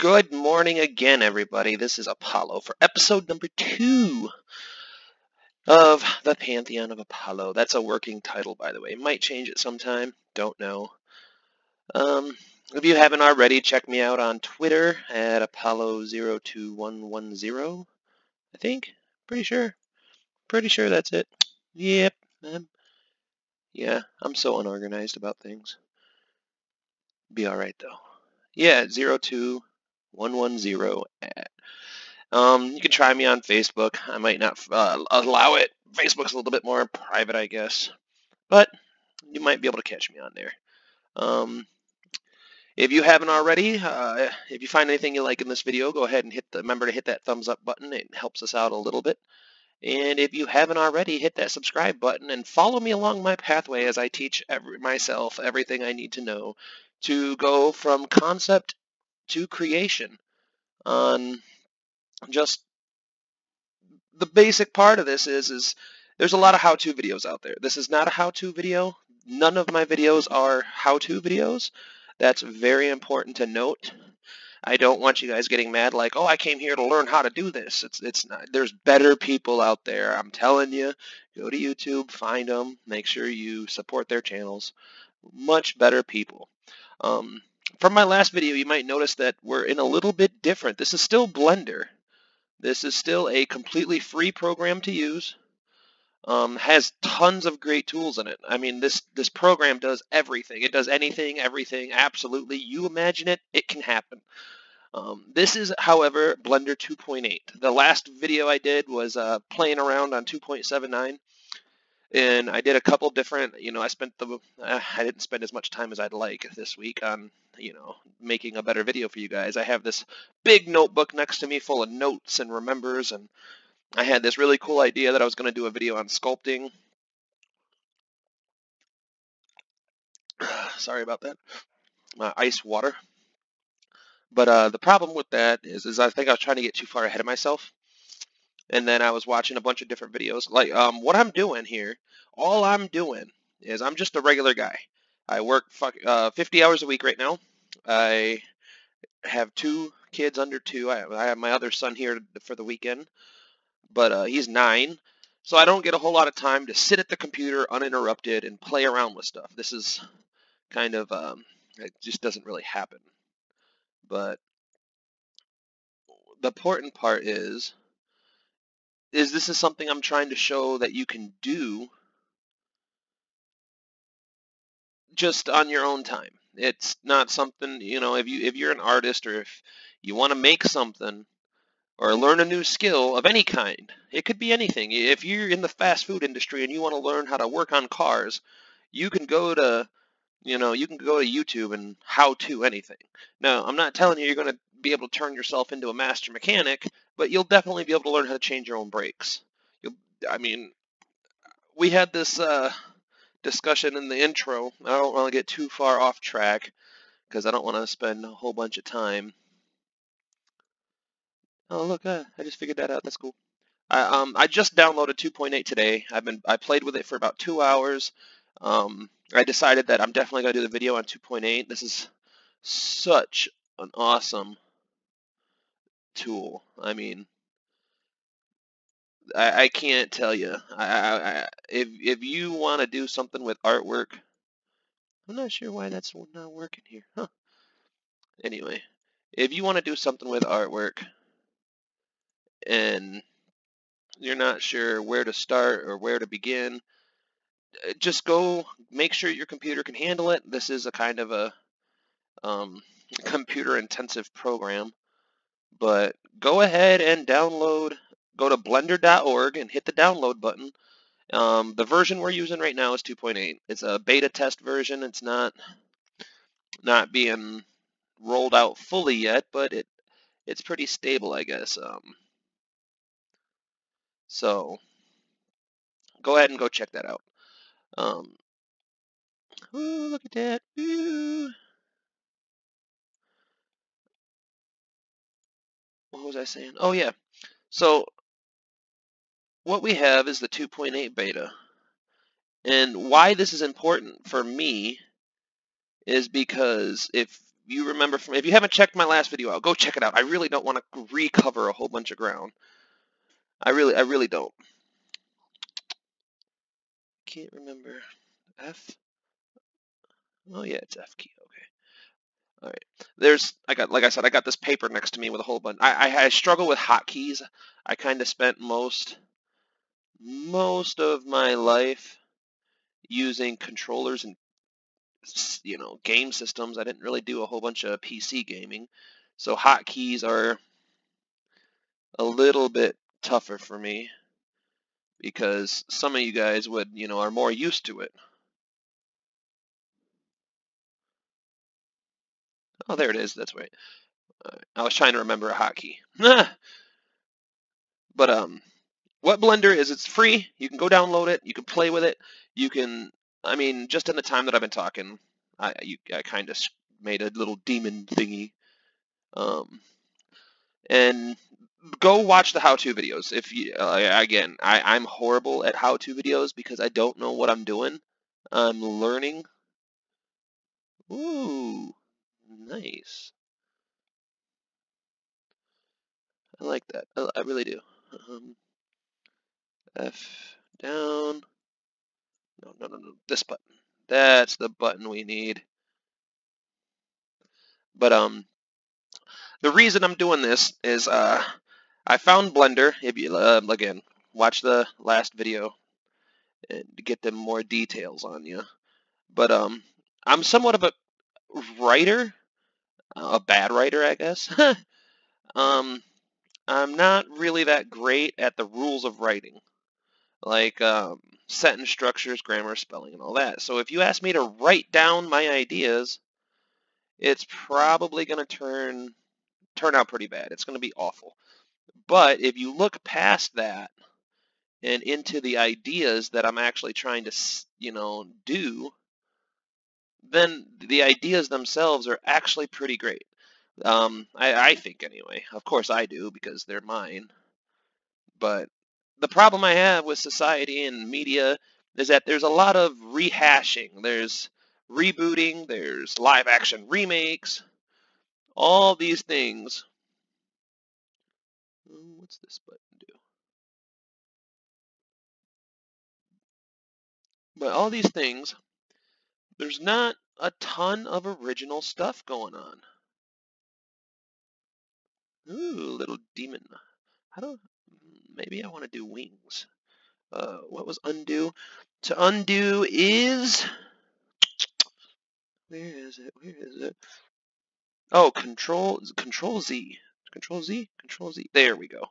Good morning again, everybody. This is Apollo for episode number 2 of the Pantheon of Apollo. That's a working title, by the way. Might change it sometime. Don't know. If you haven't already, check me out on Twitter at Apollo02110, I think. Pretty sure that's it. Yep. Yeah, I'm so unorganized about things. Be all right, though. Yeah, 02110 at. You can try me on Facebook. I might not allow it. Facebook's a little bit more private, I guess. But you might be able to catch me on there. If you haven't already, if you find anything you like in this video, go ahead and remember to hit that thumbs up button. It helps us out a little bit. And if you haven't already, hit that subscribe button and follow me along my pathway as I teach myself everything I need to know to go from concept to creation on just the basic part of this is there's a lot of how-to videos out there. This is not a how-to video. None of my videos are how-to videos. That's very important to note. I don't want you guys getting mad like, oh, I came here to learn how to do this. It's not. There's better people out there. I'm telling you, go to YouTube, find them, make sure you support their channels. Much better people. From my last video, you might notice that we're in a little bit different. This is still Blender. This is still a completely free program to use. Has tons of great tools in it. I mean, this program does everything. It does anything, everything, absolutely. You imagine it, it can happen. This is, however, Blender 2.8. The last video I did was playing around on 2.79. And I did a couple different, I didn't spend as much time as I'd like this week on, making a better video for you guys. I have this big notebook next to me full of notes and remembers, and I had this really cool idea that I was going to do a video on sculpting. Sorry about that. My ice water. But the problem with that is I think I was trying to get too far ahead of myself. And then I was watching a bunch of different videos. Like, what I'm doing here, all I'm doing is I'm just a regular guy. I work 50 hours a week right now. I have 2 kids under 2. I have my other son here for the weekend, but he's 9. So I don't get a whole lot of time to sit at the computer uninterrupted and play around with stuff. This is kind of, it just doesn't really happen. But the important part is this is something I'm trying to show that you can do just on your own time. It's not something, if you're an artist or if you want to make something or learn a new skill of any kind. It could be anything. If you're in the fast food industry and you want to learn how to work on cars, you can go to, YouTube and how to anything. Now, I'm not telling you you're going to be able to turn yourself into a master mechanic, but you'll definitely be able to learn how to change your own brakes. We had this discussion in the intro. I don't want to get too far off track because I don't want to spend a whole bunch of time. Oh look, I just figured that out. That's cool. I just downloaded 2.8 today. I played with it for about 2 hours. I decided that I'm definitely gonna do the video on 2.8. This is such an awesome tool. I mean, I can't tell you. If you want to do something with artwork, I'm not sure why that's not working here. Huh? Anyway, if you want to do something with artwork and you're not sure where to start or where to begin, just go make sure your computer can handle it. This is a kind of a computer intensive program, but go ahead and download. Go to blender.org and hit the download button. The version we're using right now is 2.8. It's a beta test version. It's not being rolled out fully yet, but it's pretty stable, I guess. So go ahead and go check that out. Ooh, look at that. Ooh. What was I saying? Oh, yeah. So what we have is the 2.8 beta. And why this is important for me is because if you remember from, if you haven't checked my last video out, go check it out. I really don't want to recover a whole bunch of ground. I really don't. Can't remember. F. Oh yeah, it's F key. Okay. All right. There's, I got, like I said, I got this paper next to me with a whole bunch. I struggle with hotkeys. I kind of spent most of my life using controllers and, you know, game systems. I didn't really do a whole bunch of PC gaming, so hotkeys are a little bit tougher for me because some of you guys would, you know, are more used to it. Oh, there it is. That's right. I was trying to remember a hotkey. But what Blender is, it's free. You can go download it. You can play with it. You can, I mean, just in the time that I've been talking, I kind of made a little demon thingy. And go watch the how-to videos. If you, again, I'm horrible at how-to videos because I don't know what I'm doing. I'm learning. Ooh. Nice. I like that. I really do. F down. No. This button. That's the button we need. But the reason I'm doing this is I found Blender. If you again watch the last video and get them more details on you. But I'm somewhat of a writer. A bad writer, I guess. I'm not really that great at the rules of writing, like sentence structures, grammar, spelling, and all that. So if you ask me to write down my ideas, it's probably going to turn out pretty bad. It's going to be awful. But if you look past that and into the ideas that I'm actually trying to, you know, do, then the ideas themselves are actually pretty great. I think anyway. Of course I do because they're mine. But the problem I have with society and media is that there's a lot of rehashing. There's rebooting. There's live action remakes. All these things. What's this button do? But all these things, there's not a ton of original stuff going on. Ooh, little demon. Maybe I want to do wings. What was undo? To undo is, where is it? Oh, control Z. There we go.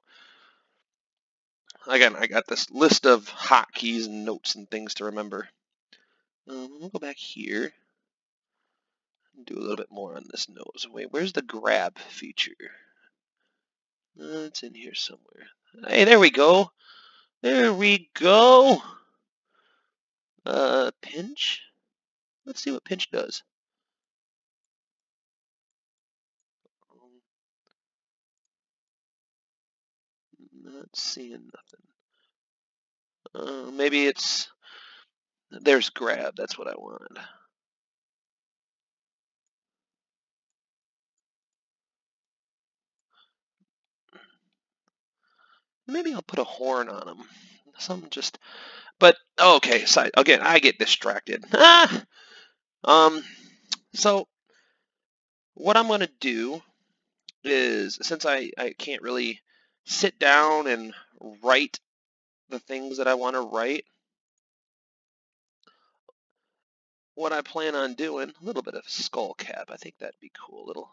Again, I got this list of hotkeys and notes and things to remember. We'll go back here and do a little bit more on this nose. Wait, where's the grab feature? It's in here somewhere. Hey, there we go. There we go. Pinch. Let's see what pinch does. Not seeing nothing. Maybe it's... There's grab, that's what I want. Maybe I'll put a horn on him. Some just, but okay, so again, I get distracted. So what I'm gonna do is, since I can't really sit down and write the things that I want to write, what I plan on doing, a little bit of skull cap. I think that'd be cool. Little,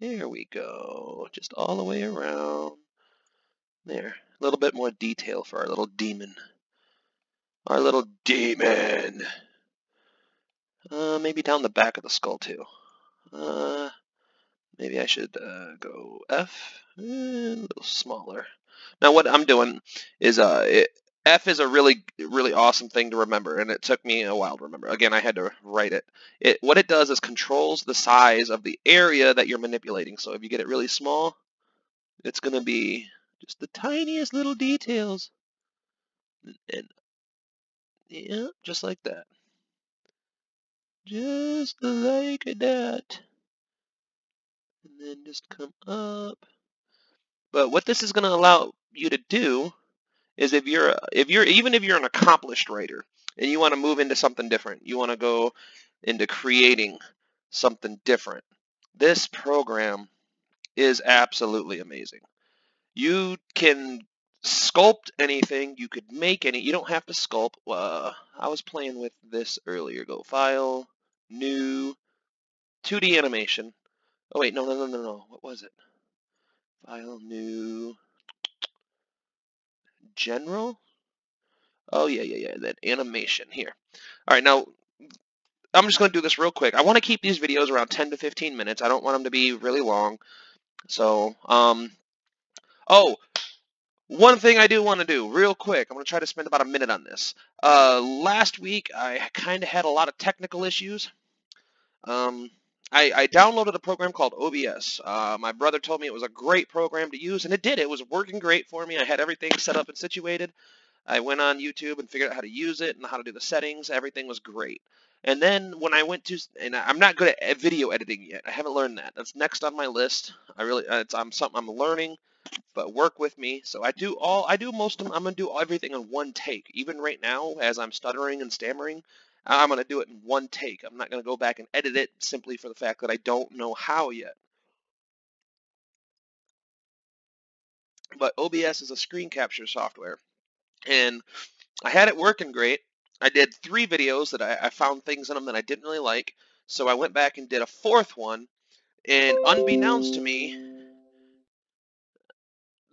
there we go. Just all the way around. There. A little bit more detail for our little demon. Our little demon. Maybe down the back of the skull too. Maybe I should go F. A little smaller. Now what I'm doing is F is a really, really awesome thing to remember, and it took me a while to remember. Again, I had to write it. What it does is controls the size of the area that you're manipulating. So if you get it really small, it's going to be just the tiniest little details. And yeah, just like that. Just like that. then just come up. But what this is going to allow you to do is even if you're an accomplished writer and you want to move into something different, you want to go into creating something different, this program is absolutely amazing. You can sculpt anything, you could make any, you don't have to sculpt. I was playing with this earlier. Go File, New, 2D Animation. Oh wait, no, what was it? File, New, General? Oh yeah, that animation here. All right, now I'm just going to do this real quick. I want to keep these videos around 10 to 15 minutes. I don't want them to be really long. So, one thing I do want to do real quick, I'm going to try to spend about a minute on this. Last week, I kind of had a lot of technical issues. I downloaded a program called OBS. My brother told me it was a great program to use, and it did. It was working great for me. I had everything set up and situated. I went on YouTube and figured out how to use it and how to do the settings. Everything was great. And then when I went to, and I'm not good at video editing yet. I haven't learned that. That's next on my list. I'm something I'm learning, but work with me. So I'm gonna do everything in one take. Even right now, as I'm stuttering and stammering, I'm gonna do it in one take. I'm not gonna go back and edit it simply for the fact that I don't know how yet. But OBS is a screen capture software, and I had it working great. I did 3 videos that I found things in them that I didn't really like, so I went back and did a 4th one, and unbeknownst to me,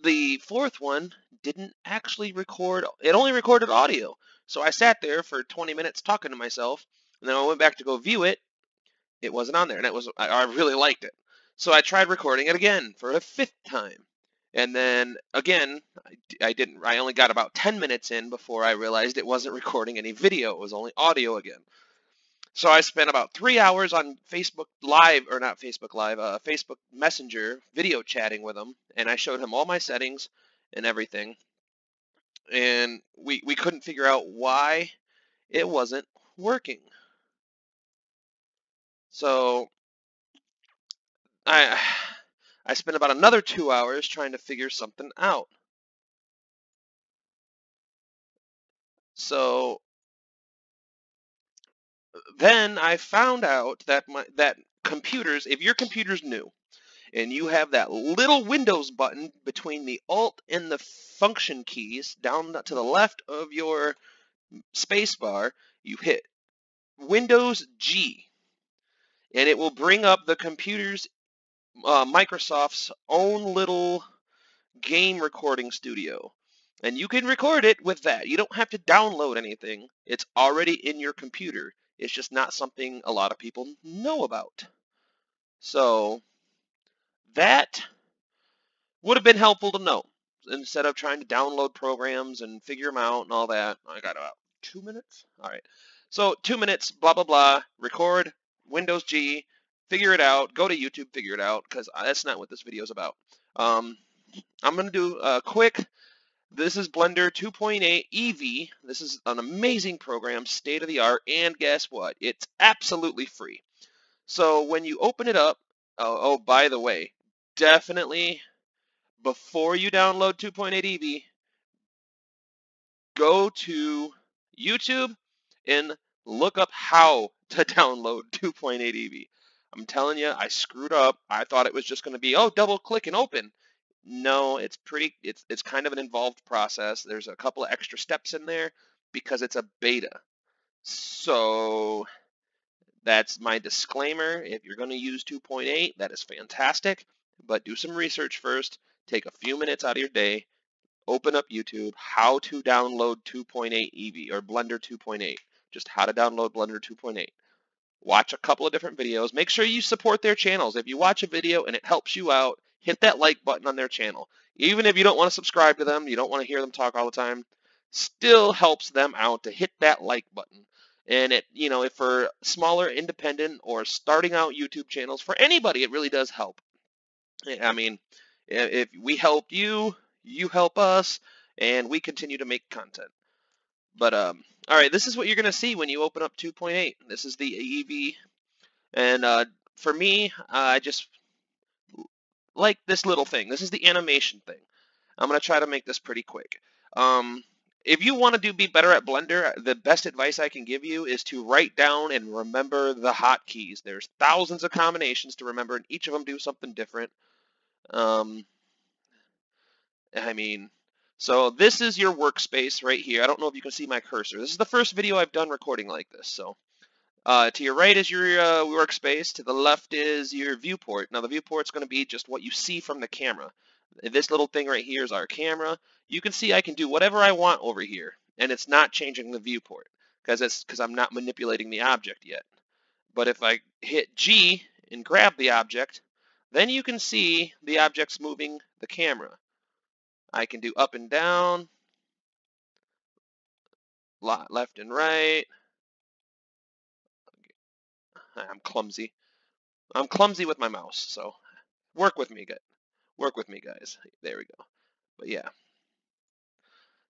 the 4th one didn't actually record, it only recorded audio. So I sat there for 20 minutes talking to myself, and then I went back to go view it, it wasn't on there, and I really liked it. So I tried recording it again for a 5th time. And then again, I only got about 10 minutes in before I realized it wasn't recording any video. It was only audio again. So I spent about 3 hours on Facebook Live, or not Facebook Live, Facebook Messenger video chatting with him, and I showed him all my settings and everything. And we couldn't figure out why it wasn't working. So I spent about another 2 hours trying to figure something out. So then I found out that computers, if your computer's new and you have that little Windows button between the Alt and the function keys down to the left of your space bar, you hit Windows G and it will bring up the computer's Microsoft's own little game recording studio, and you can record it with that. You don't have to download anything. It's already in your computer. It's just not something a lot of people know about. So that would have been helpful to know instead of trying to download programs and figure them out and all that. I got about 2 minutes. All right, so 2 minutes, blah blah blah, record Windows G, figure it out, go to YouTube, figure it out, because that's not what this video is about. I'm going to do a quick, this is Blender 2.8 Eevee. This is an amazing program, state of the art, and guess what? It's absolutely free. So when you open it up, oh, by the way, definitely before you download 2.8 Eevee, go to YouTube and look up how to download 2.8 Eevee. I'm telling you, I screwed up. I thought it was just going to be, oh, double click and open. No, it's kind of an involved process. There's a couple of extra steps in there because it's a beta. So that's my disclaimer. If you're going to use 2.8, that is fantastic, but do some research first. Take a few minutes out of your day. Open up YouTube, how to download 2.8 Eevee or Blender 2.8, just how to download Blender 2.8. Watch a couple of different videos. Make sure you support their channels. If you watch a video and it helps you out, hit that like button on their channel. Even if you don't want to subscribe to them, you don't want to hear them talk all the time, still helps them out to hit that like button. And it, you know, if for smaller independent or starting out YouTube channels, for anybody, it really does help. I mean, if we help you, you help us, and we continue to make content. But all right, this is what you're going to see when you open up 2.8. This is the Eevee, and for me, I just like this little thing. This is the animation thing. I'm going to try to make this pretty quick. If you want to be better at Blender, the best advice I can give you is to write down and remember the hotkeys. There's thousands of combinations to remember, and each of them do something different. So this is your workspace right here. I don't know if you can see my cursor. This is the first video I've done recording like this. So to your right is your workspace. To the left is your viewport. Now the viewport's going to be just what you see from the camera. This little thing right here is our camera. You can see I can do whatever I want over here, and it's not changing the viewport because I'm not manipulating the object yet. But if I hit G and grab the object, then you can see the object's moving the camera. I can do up and down, left and right. I'm clumsy with my mouse, so work with me, guys. There we go. But yeah.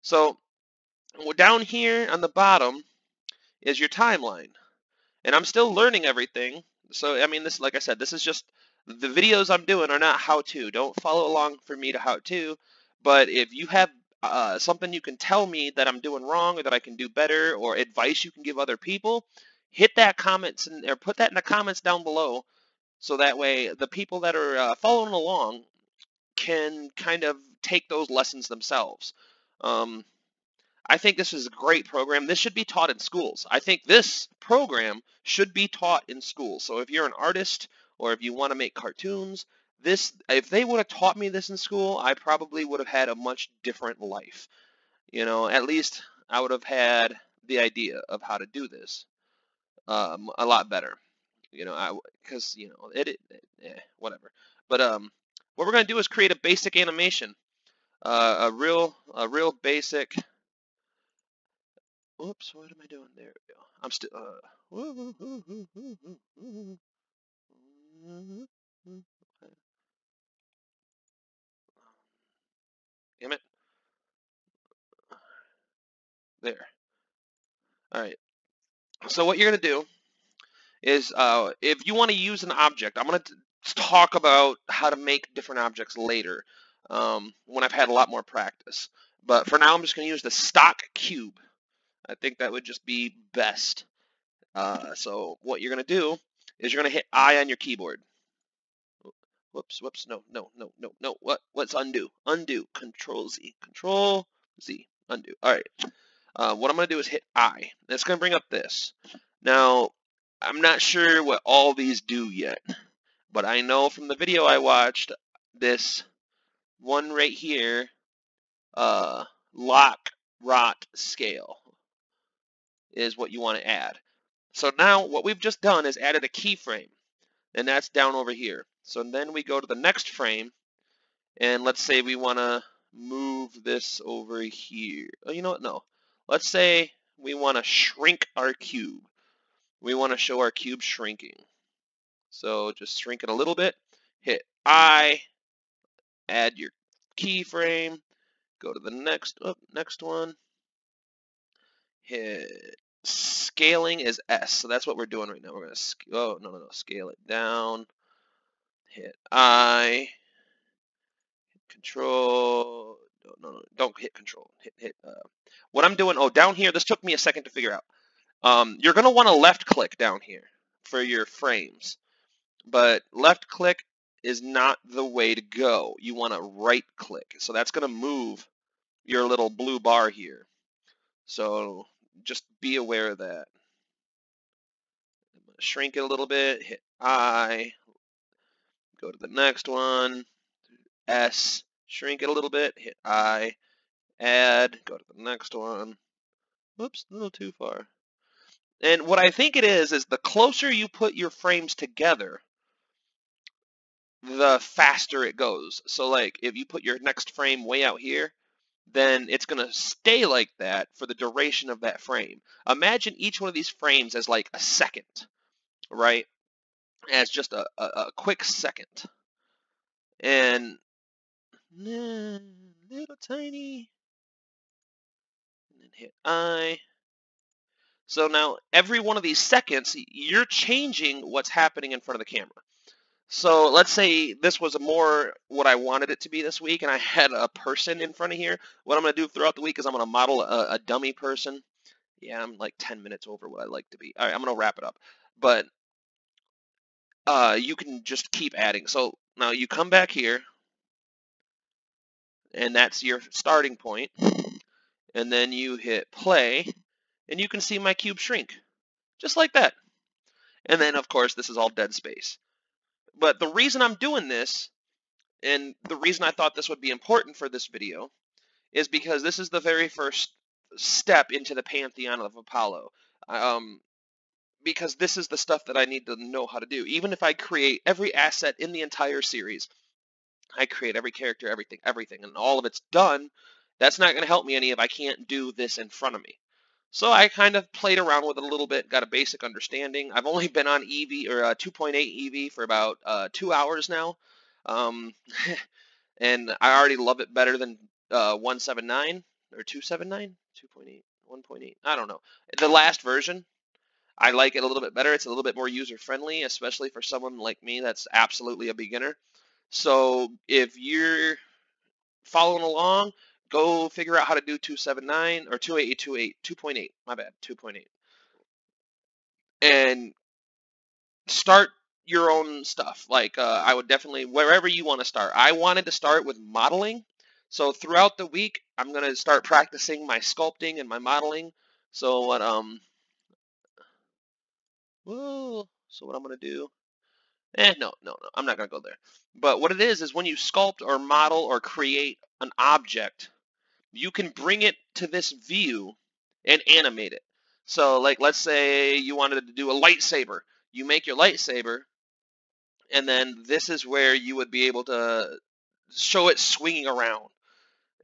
So down here on the bottom is your timeline. And I'm still learning everything. So, this, like I said, this is just the videos I'm doing are not how-to. Don't follow along for me to how-to. But if you have something you can tell me that I'm doing wrong or that I can do better or advice you can give other people, hit that comments and or put that in the comments down below. So that way the people that are following along can kind of take those lessons themselves. I think this is a great program. This should be taught in schools. I think this program should be taught in schools. So if you're an artist or if you want to make cartoons, if they would have taught me this in school, I probably would have had a much different life. You know, at least I would have had the idea of how to do this a lot better. You know, whatever. But what we're going to do is create a basic animation, a real basic. Oops, what am I doing? There we go. I'm still. Damn it! There. All right. So what you're going to do is if you want to use an object, I'm going to talk about how to make different objects later when I've had a lot more practice. But for now, I'm just going to use the stock cube. I think that would just be best. So what you're going to do is you're going to hit I on your keyboard. Whoops, no. What's undo? Undo, Control Z, undo. All right. What I'm going to do is hit I. That's going to bring up this. Now, I'm not sure what all these do yet, but I know from the video I watched, this one right here, lock, rot, scale, is what you want to add. So now what we've just done is added a keyframe, and that's down over here. So then we go to the next frame, and let's say we want to move this over here. Oh, you know what? No. Let's say we want to shrink our cube. We want to show our cube shrinking. So just shrink it a little bit, hit I, add your keyframe, go to the next one, hit scaling is S, so that's what we're doing right now. We're going to, scale it down, hit I, control, don't hit control, what I'm doing, down here, this took me a second to figure out. You're going to want to left click down here for your frames, but left click is not the way to go. You want to right click. So that's going to move your little blue bar here. So just be aware of that. I'm going to shrink it a little bit, hit I, go to the next one, S, shrink it a little bit, hit I, add, go to the next one. Whoops, a little too far. And what I think it is the closer you put your frames together, the faster it goes. So like if you put your next frame way out here, then it's going to stay like that for the duration of that frame. Imagine each one of these frames as like a second, right? As just a quick second. And little tiny, and then hit I. So now every one of these seconds, you're changing what's happening in front of the camera. So let's say this was more what I wanted it to be this week, and I had a person in front of here. What I'm going to do throughout the week is I'm going to model a dummy person. Yeah, I'm like 10 minutes over what I'd like to be. All right, I'm going to wrap it up. But you can just keep adding. So now you come back here, and that's your starting point. And then you hit play, and you can see my cube shrink, just like that. And then, of course, this is all dead space. But the reason I'm doing this, and the reason I thought this would be important for this video, is because this is the very first step into the Pantheon of Apollo. Because this is the stuff that I need to know how to do. Even if I create every asset in the entire series, I create every character, everything, and all of it's done, that's not going to help me any if I can't do this in front of me. So I kind of played around with it a little bit, got a basic understanding. I've only been on Eevee, or 2.8 Eevee, for about 2 hours now. And I already love it better than 1.79, or 2.79? 2.8, 1.8, I don't know. The last version, I like it a little bit better. It's a little bit more user-friendly, especially for someone like me that's absolutely a beginner. So if you're following along, go figure out how to do 2.79 or 2.8, my bad, 2.8. And start your own stuff. Like I would definitely, wherever you want to start. I wanted to start with modeling. So throughout the week, I'm going to start practicing my sculpting and my modeling. So what, so what I'm going to do. No, I'm not going to go there. But what it is when you sculpt or model or create an object, you can bring it to this view and animate it. So like, let's say you wanted to do a lightsaber. You make your lightsaber, and then this is where you would be able to show it swinging around.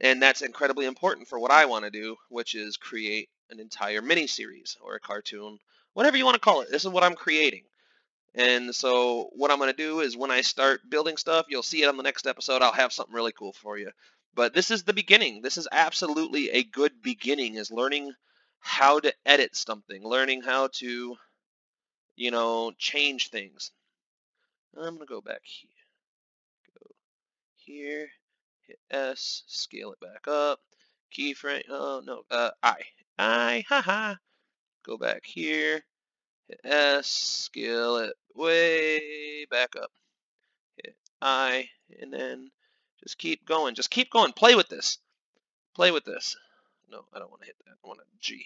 And that's incredibly important for what I want to do, which is create an entire miniseries or a cartoon, whatever you want to call it. This is what I'm creating. And so what I'm going to do is when I start building stuff, you'll see it on the next episode. I'll have something really cool for you. But this is the beginning. This is absolutely a good beginning, is learning how to edit something, learning how to, you know, change things. I'm going to go back here. Go here, hit S, scale it back up, keyframe, oh no, I, haha. Go back here, hit S, scale it way back up, hit I, and then just keep going, play with this, no, I don't want to hit that, I want a G,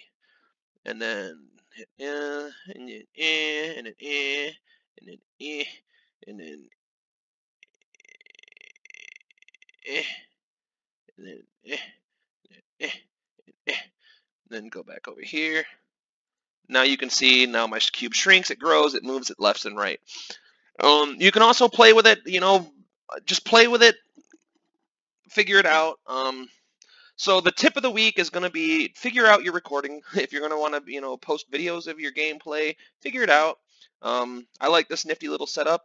and then hit E, and then E, and then E, and then E, and then E, and then E, and then go back over here. Now you can see, now my cube shrinks, it grows, it moves it left and right. You can also play with it, you know, just play with it, figure it out. So the tip of the week is going to be figure out your recording. If you're going to want to, you know, post videos of your gameplay, figure it out. I like this nifty little setup.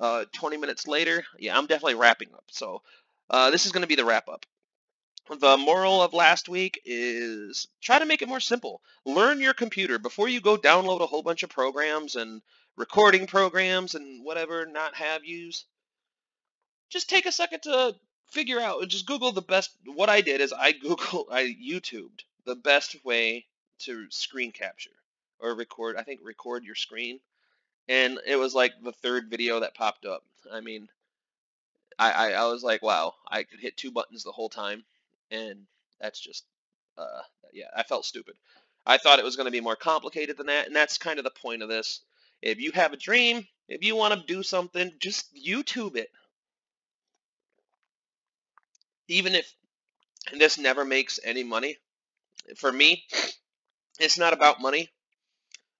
20 minutes later, yeah, I'm definitely wrapping up. So this is going to be the wrap up. The moral of last week is try to make it more simple. Learn your computer before you go download a whole bunch of programs and recording programs and whatever not have yous. Just take a second to figure out. Just Google the best. What I did is I YouTubed the best way to screen capture or record. I think record your screen. And it was like the third video that popped up. I mean, I was like, wow, I could hit 2 buttons the whole time. And that's just, yeah, I felt stupid. I thought it was going to be more complicated than that, and that's kind of the point of this. If you have a dream, if you want to do something, just YouTube it. Even if this never makes any money. For me, it's not about money.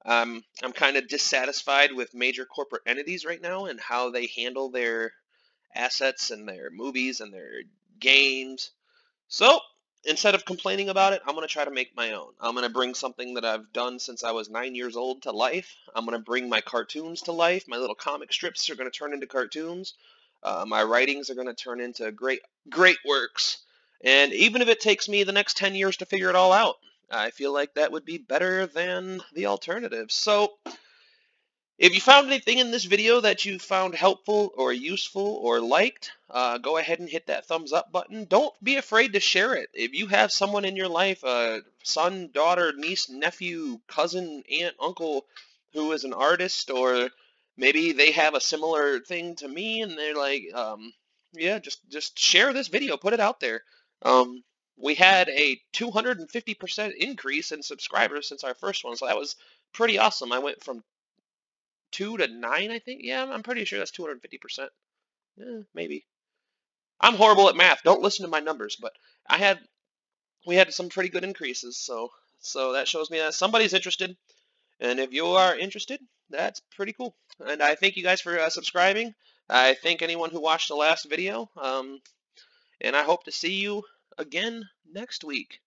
I'm kind of dissatisfied with major corporate entities right now and how they handle their assets and their movies and their games. So, instead of complaining about it, I'm going to try to make my own. I'm going to bring something that I've done since I was 9 years old to life. I'm going to bring my cartoons to life. My little comic strips are going to turn into cartoons. My writings are going to turn into great works. And even if it takes me the next 10 years to figure it all out, I feel like that would be better than the alternative. So, If you found anything in this video that you found helpful or useful or liked, go ahead and hit that thumbs up button. Don't be afraid to share it. If you have someone in your life, a son, daughter, niece, nephew, cousin, aunt, uncle, who is an artist, or maybe they have a similar thing to me and they're like, yeah, just share this video, put it out there. We had a 250% increase in subscribers since our first one, so that was pretty awesome. I went from 2 to 9, I think. Yeah, I'm pretty sure that's 250%. Maybe. I'm horrible at math. Don't listen to my numbers, but we had some pretty good increases, so that shows me that somebody's interested. And if you are interested, that's pretty cool. And I thank you guys for subscribing. I thank anyone who watched the last video. And I hope to see you again next week.